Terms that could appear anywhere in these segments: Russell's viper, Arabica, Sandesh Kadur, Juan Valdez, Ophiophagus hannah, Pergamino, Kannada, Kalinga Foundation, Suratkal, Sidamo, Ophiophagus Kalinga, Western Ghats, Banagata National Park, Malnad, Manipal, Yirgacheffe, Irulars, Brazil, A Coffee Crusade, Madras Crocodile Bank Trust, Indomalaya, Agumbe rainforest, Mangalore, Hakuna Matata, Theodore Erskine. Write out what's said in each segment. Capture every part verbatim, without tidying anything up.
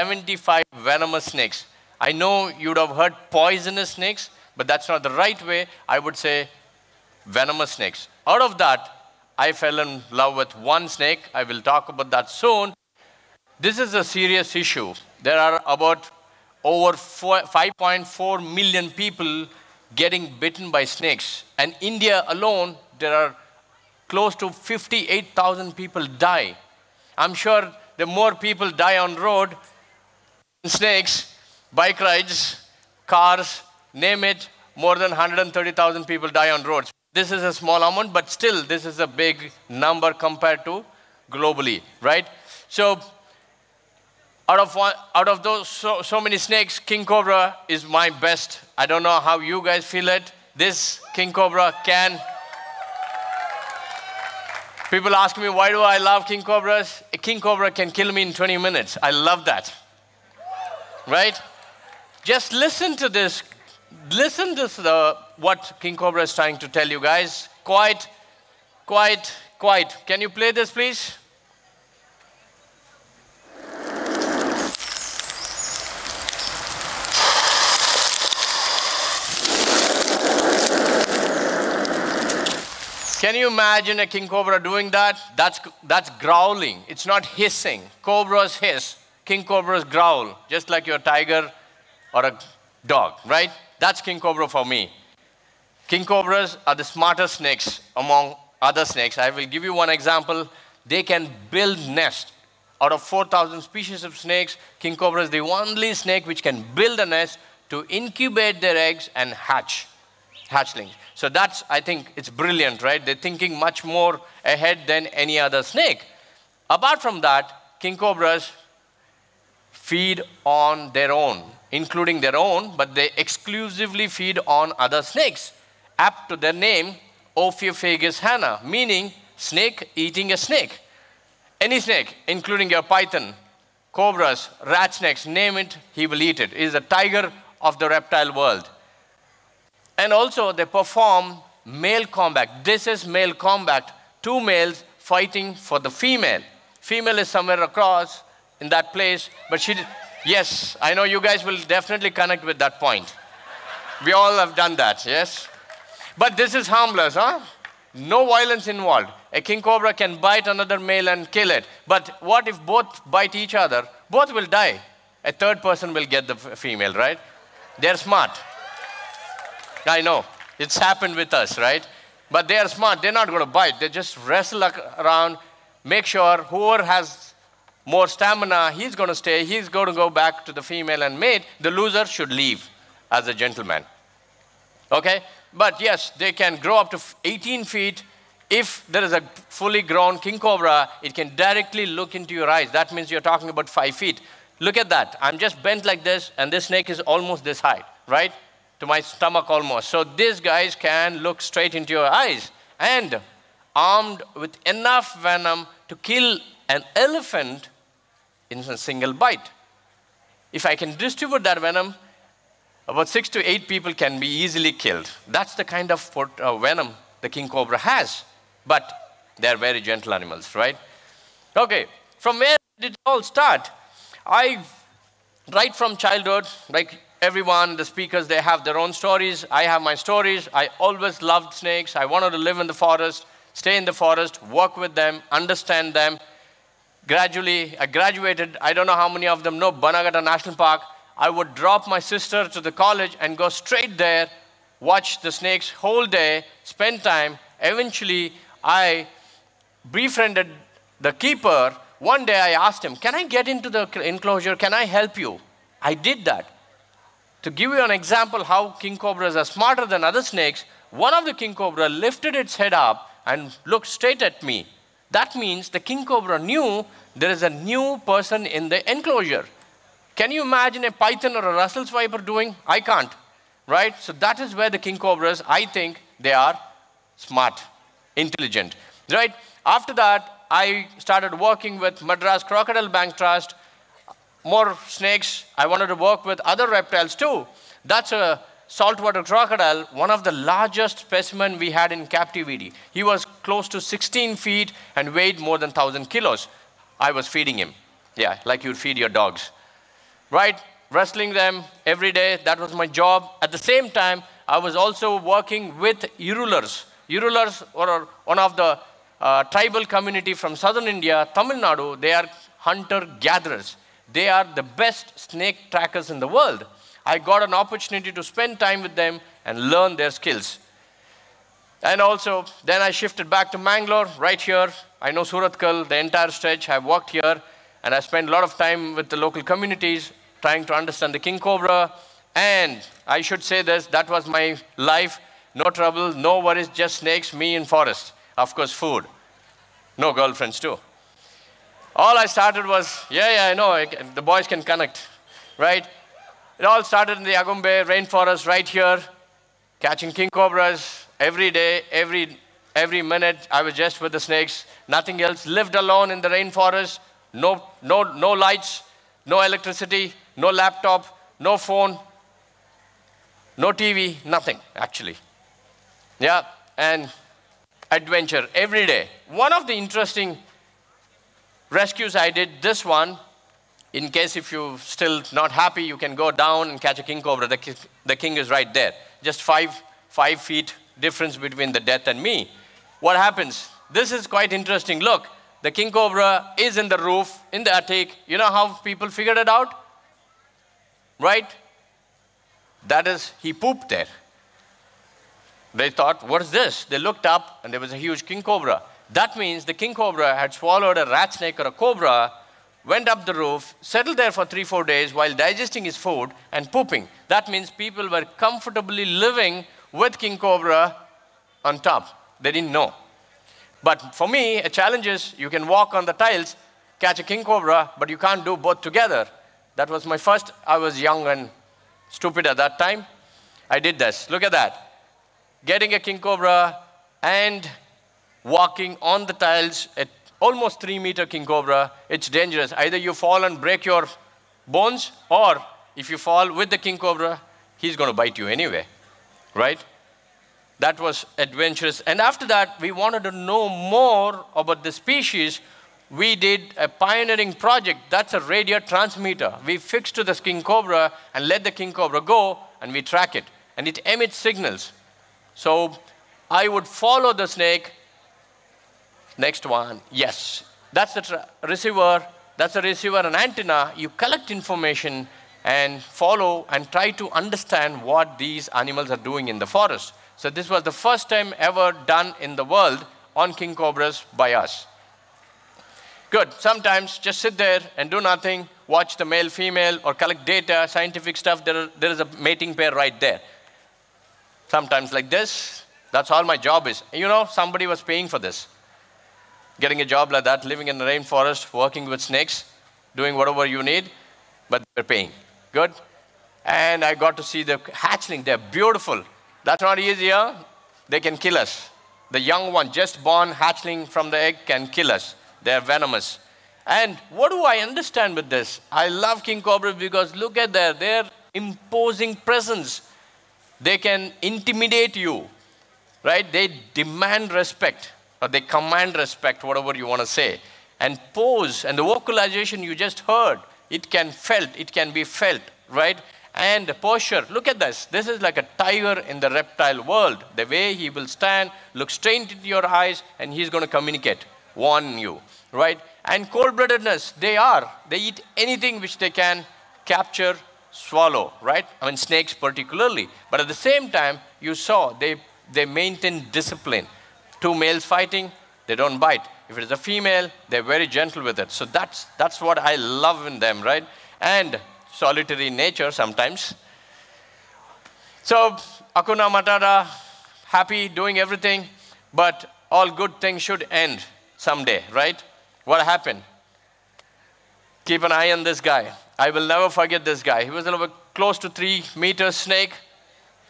seventy-five venomous snakes. I know you'd have heard poisonous snakes, but that's not the right way. I would say venomous snakes. Out of that, I fell in love with one snake. I will talk about that soon. This is a serious issue. There are about over five point four million people getting bitten by snakes. And India alone, there are close to fifty-eight thousand people die. I'm sure the more people die on road, snakes, bike rides, cars, name it, more than one hundred thirty thousand people die on roads. This is a small amount, but still, this is a big number compared to globally, right? So out of, one, out of those so, so many snakes, king cobra is my best. I don't know how you guys feel it. This king cobra can... People ask me, why do I love king cobras? A king cobra can kill me in twenty minutes. I love that, right? Just listen to this. Listen to the, what king cobra is trying to tell you guys. Quiet, quiet, quiet. Can you play this, please? Can you imagine a king cobra doing that? That's, that's growling. It's not hissing. Cobras hiss. King cobras growl, just like your tiger or a dog, right? That's king cobra for me. King cobras are the smartest snakes among other snakes. I will give you one example. They can build nest. Out of four thousand species of snakes, king cobra is the only snake which can build a nest to incubate their eggs and hatch, hatchlings. So that's, I think, it's brilliant, right? They're thinking much more ahead than any other snake. Apart from that, king cobras feed on their own, including their own, but they exclusively feed on other snakes. Apt to their name, Ophiophagus hannah, meaning snake eating a snake. Any snake, including your python, cobras, rat snakes, name it, he will eat it. He is the tiger of the reptile world. And also, they perform male combat. This is male combat, two males fighting for the female. Female is somewhere across in that place, but she did. Yes, I know you guys will definitely connect with that point. We all have done that, yes? But this is harmless, huh? No violence involved. A king cobra can bite another male and kill it. But what if both bite each other? Both will die. A third person will get the female, right? They're smart. I know, it's happened with us, right? But they are smart, they're not gonna bite. They just wrestle around, make sure whoever has more stamina, he's going to stay, he's going to go back to the female and mate. The loser should leave as a gentleman. Okay? But yes, they can grow up to eighteen feet. If there is a fully grown king cobra, it can directly look into your eyes. That means you're talking about five feet. Look at that. I'm just bent like this, and this snake is almost this high, right? To my stomach almost. So these guys can look straight into your eyes. And armed with enough venom to kill an elephant in a single bite. If I can distribute that venom, about six to eight people can be easily killed. That's the kind of venom the king cobra has. But they're very gentle animals, right? Okay, from where did it all start? I, right from childhood, like everyone, the speakers, they have their own stories. I have my stories. I always loved snakes. I wanted to live in the forest, stay in the forest, work with them, understand them. Gradually, I graduated. I don't know how many of them know Banagata National Park. I would drop my sister to the college and go straight there, watch the snakes whole day, spend time. Eventually, I befriended the keeper. One day, I asked him, can I get into the enclosure? Can I help you? I did that. To give you an example how king cobras are smarter than other snakes, one of the king cobra lifted its head up and looked straight at me. That means the king cobra knew there is a new person in the enclosure. Can you imagine a python or a Russell's viper doing? I can't, right? So that is where the king cobras, I think, they are smart, intelligent, right? After that, I started working with Madras Crocodile Bank Trust, more snakes. I wanted to work with other reptiles too. That's a saltwater crocodile, one of the largest specimen we had in captivity. He was close to sixteen feet and weighed more than one thousand kilos. I was feeding him. Yeah, like you'd feed your dogs. right? Wrestling them every day. That was my job. At the same time, I was also working with Irulars. Irulars are one of the uh, tribal community from southern India, Tamil Nadu. They are hunter-gatherers. They are the best snake trackers in the world. I got an opportunity to spend time with them and learn their skills. And also, then I shifted back to Mangalore, right here. I know Suratkal, the entire stretch. I worked here, and I spent a lot of time with the local communities trying to understand the king cobra. And I should say this, that was my life. No trouble, no worries, just snakes, me in forest. Of course, food. No girlfriends, too. All I started was, yeah, yeah, I know, I can, the boys can connect, right? It all started in the Agumbe rainforest right here, catching king cobras every day, every, every minute. I was just with the snakes, nothing else. Lived alone in the rainforest, no, no, no lights, no electricity, no laptop, no phone, no T V, nothing, actually. Yeah, and adventure every day. One of the interesting rescues I did, this one, in case if you're still not happy, you can go down and catch a king cobra. The, ki the king is right there. Just five, five feet difference between the death and me. What happens? This is quite interesting. Look, the king cobra is in the roof, in the attic. You know how people figured it out? Right? That is, he pooped there. They thought, what is this? They looked up, and there was a huge king cobra. That means the king cobra had swallowed a rat snake or a cobra, went up the roof, settled there for three, four days while digesting his food and pooping. That means people were comfortably living with king cobra on top. They didn't know. But for me, a challenge is you can walk on the tiles, catch a king cobra, but you can't do both together. That was my first. I was young and stupid at that time. I did this. Look at that. Getting a king cobra and walking on the tiles at almost three meter king cobra, it's dangerous. Either you fall and break your bones, or if you fall with the king cobra, he's going to bite you anyway, right? That was adventurous. And after that, we wanted to know more about the species. We did a pioneering project. That's a radio transmitter. We fixed to the king cobra and let the king cobra go, and we track it. And it emits signals. So I would follow the snake. Next one, yes. That's the receiver. That's the receiver and antenna. You collect information and follow and try to understand what these animals are doing in the forest. So this was the first time ever done in the world on king cobras by us. Good. Sometimes just sit there and do nothing, watch the male, female, or collect data, scientific stuff. There, are, there is a mating pair right there. Sometimes like this. That's all my job is. You know, somebody was paying for this. Getting a job like that, living in the rainforest, working with snakes, doing whatever you need, but they're paying. Good. And I got to see the hatchling. They're beautiful. That's not easy, huh? They can kill us. The young one, just born hatchling from the egg, can kill us. They're venomous. And what do I understand with this? I love king cobras because look at their, their imposing presence. They can intimidate you, right? They demand respect. Or they command respect, whatever you want to say. And pose, and the vocalization you just heard, it can felt, it can be felt, right? And the posture, look at this. This is like a tiger in the reptile world. The way he will stand, look straight into your eyes, and he's going to communicate, warn you, right? And cold-bloodedness, they are. They eat anything which they can capture, swallow, right? I mean, snakes particularly. But at the same time, you saw, they, they maintain discipline. Two males fighting, they don't bite. If it is a female, they're very gentle with it. So that's, that's what I love in them, right? And solitary nature sometimes. So Hakuna Matata, happy doing everything, but all good things should end someday, right? What happened? Keep an eye on this guy. I will never forget this guy. He was a little bit close to three meter snake.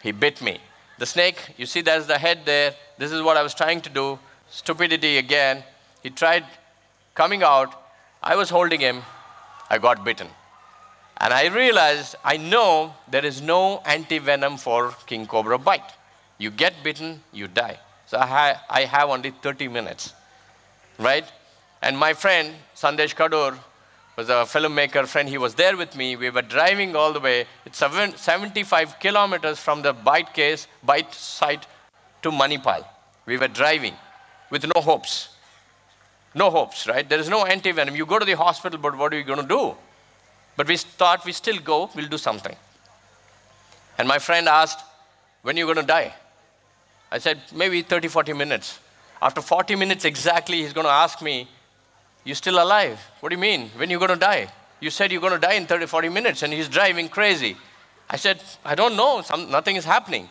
He bit me. The snake, you see there's the head there. This is what I was trying to do. Stupidity again. He tried coming out. I was holding him. I got bitten. And I realized, I know there is no anti-venom for king cobra bite. You get bitten, you die. So I, ha I have only thirty minutes, right? And my friend, Sandesh Kadur, was a filmmaker friend. He was there with me. We were driving all the way. It's seventy-five kilometers from the bite case, bite site to Manipal. We were driving with no hopes. No hopes, right? There is no anti-venom. You go to the hospital, but what are you going to do? But we thought we still go, we'll do something. And my friend asked, when are you going to die? I said, maybe thirty, forty minutes. After forty minutes exactly, he's going to ask me, you're still alive? What do you mean? When are you going to die? You said you're going to die in thirty, forty minutes, and he's driving crazy. I said, I don't know. Some, nothing is happening,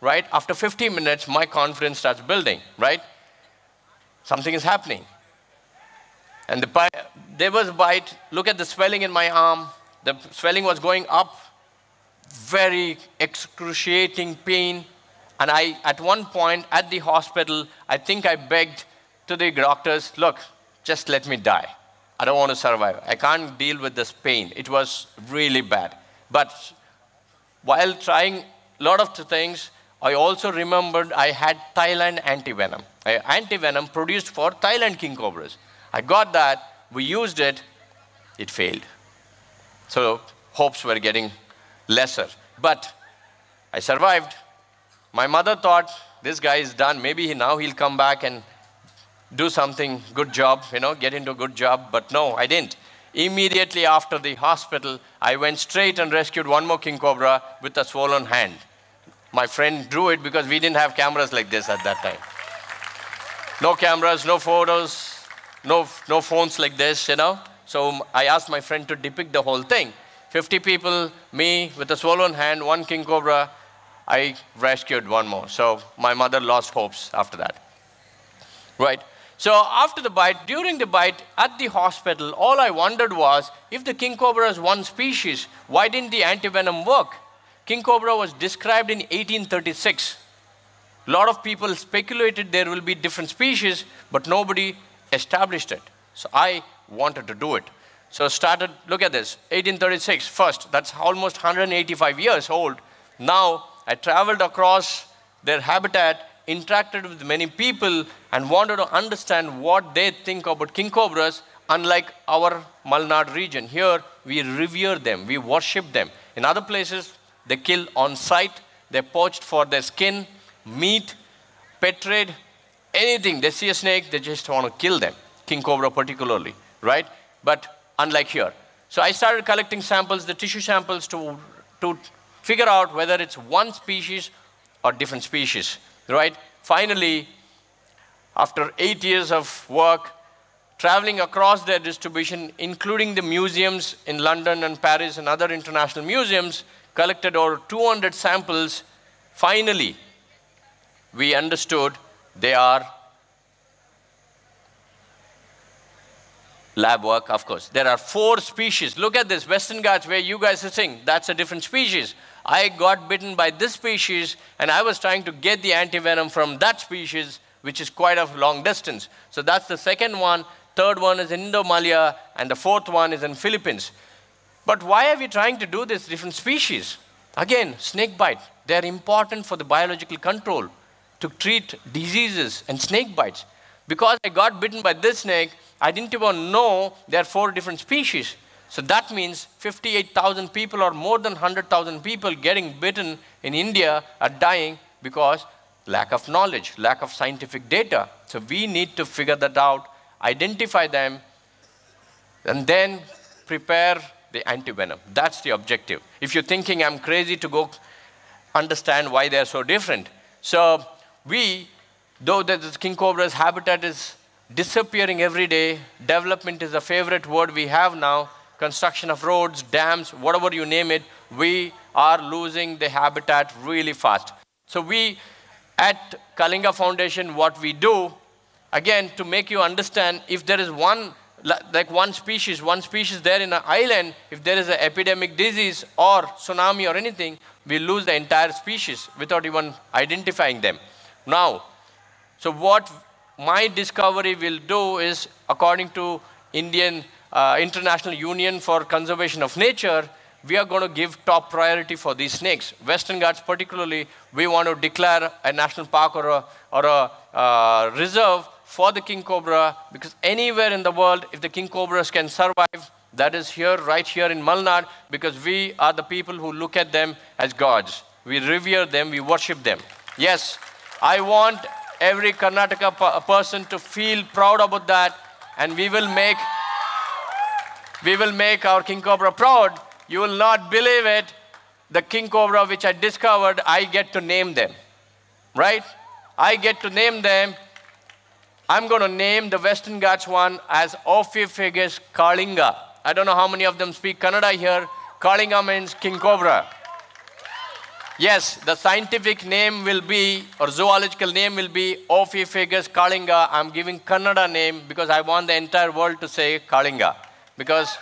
right? After fifteen minutes, my confidence starts building, right? Something is happening. And the, there was a bite. Look at the swelling in my arm. The swelling was going up. Very excruciating pain. And I, at one point at the hospital, I think I begged to the doctors, look, just let me die. I don't want to survive. I can't deal with this pain. It was really bad. But while trying a lot of things, I also remembered I had Thailand antivenom. Antivenom produced for Thailand king cobras. I got that, we used it, it failed. So hopes were getting lesser. But I survived. My mother thought, this guy is done. Maybe he, now he'll come back and do something, good job, you know, get into a good job. But no, I didn't. Immediately after the hospital, I went straight and rescued one more king cobra with a swollen hand. My friend drew it because we didn't have cameras like this at that time. No cameras, no photos. No, no phones like this, you know. So I asked my friend to depict the whole thing. fifty people, me with a swollen hand, one king cobra. I rescued one more. So my mother lost hopes after that. Right. So after the bite, during the bite, at the hospital, all I wondered was, if the king cobra is one species, why didn't the antivenom work? King cobra was described in eighteen thirty-six. A lot of people speculated there will be different species, but nobody established it. So I wanted to do it. So started, look at this, eighteen thirty-six first, that's almost one hundred eighty-five years old. Now I traveled across their habitat, interacted with many people, and wanted to understand what they think about king cobras, unlike our Malnad region. Here, we revere them, we worship them. In other places, they kill on sight, they're poached for their skin, meat, pet trade, anything. They see a snake, they just want to kill them, king cobra particularly, right? But unlike here. So I started collecting samples, the tissue samples, to, to figure out whether it's one species or different species, right? Finally, after eight years of work, traveling across their distribution, including the museums in London and Paris and other international museums, collected over two hundred samples. Finally, we understood they are lab work, of course. There are four species. Look at this, Western Ghats, where you guys are sitting. That's a different species. I got bitten by this species, and I was trying to get the antivenom from that species, which is quite a long distance. So that's the second one. Third one is in Indomalaya, and the fourth one is in Philippines. But why are we trying to do this different species? Again, snake bite. They're important for the biological control, to treat diseases and snake bites. Because I got bitten by this snake, I didn't even know there are four different species. So that means fifty-eight thousand people or more than one hundred thousand people getting bitten in India are dying because lack of knowledge, lack of scientific data. So we need to figure that out, identify them, and then prepare the antivenom. That's the objective. If you're thinking I'm crazy to go understand why they're so different. So we, though the king cobra's habitat is disappearing every day, development is a favorite word we have now, construction of roads, dams, whatever you name it, we are losing the habitat really fast. So we, at Kalinga Foundation, what we do, again, to make you understand, if there is one, like one species, one species there in an island, if there is an epidemic disease or tsunami or anything, we lose the entire species without even identifying them. Now, so what my discovery will do is, according to Indian uh, International Union for Conservation of Nature, we are going to give top priority for these snakes. Western Ghats particularly, we want to declare a national park or a, or a uh, reserve for the king cobra, because anywhere in the world, if the king cobras can survive, That is here, right here in Malnad, because we are the people who look at them as gods. We revere them, we worship them. Yes, I want every Karnataka person to feel proud about that, and we will make, we will make our King Cobra proud. You will not believe it. The King Cobra which I discovered, I get to name them, right? I get to name them. I'm going to name the Western Ghats one as Ophiophagus Kalinga. I don't know how many of them speak Kannada here. Kalinga means King Cobra. Yes, the scientific name will be, or zoological name will be Ophiophagus Kalinga. I'm giving Kannada name because I want the entire world to say Kalinga. Because,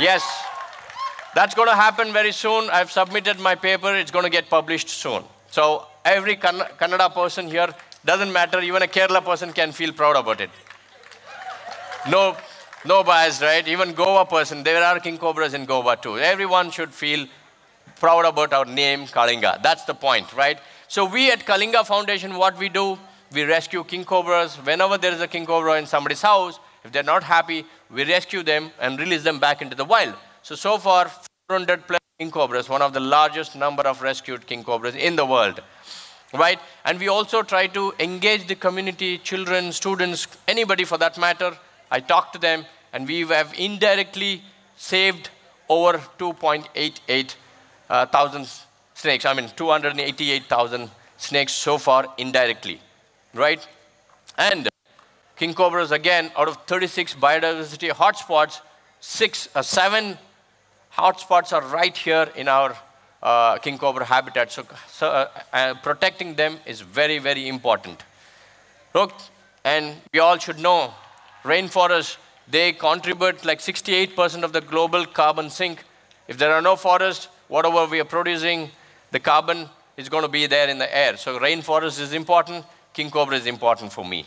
yes, that's going to happen very soon. I've submitted my paper. It's going to get published soon. So every Kann Kannada person here, doesn't matter, even a Kerala person can feel proud about it. No, no bias, right? Even Goa person, there are King Cobras in Goa too. Everyone should feel proud about our name, Kalinga. That's the point, right? So we at Kalinga Foundation, what we do, we rescue King Cobras. Whenever there is a King Cobra in somebody's house, if they're not happy, we rescue them and release them back into the wild. So, so far, four hundred plus King Cobras, one of the largest number of rescued King Cobras in the world. Right? And we also try to engage the community, children, students, anybody for that matter. I talk to them, and we have indirectly saved over two point eight eight uh, thousand snakes. I mean, two hundred eighty-eight thousand snakes so far indirectly, right? And King Cobras, again, out of thirty-six biodiversity hotspots, six or seven hotspots are right here in our Uh, King Cobra habitat, so, so uh, uh, protecting them is very, very important. Look, and we all should know, rainforests, they contribute like sixty-eight percent of the global carbon sink. If there are no forests, whatever we are producing, the carbon is going to be there in the air. So rainforest is important, King Cobra is important for me.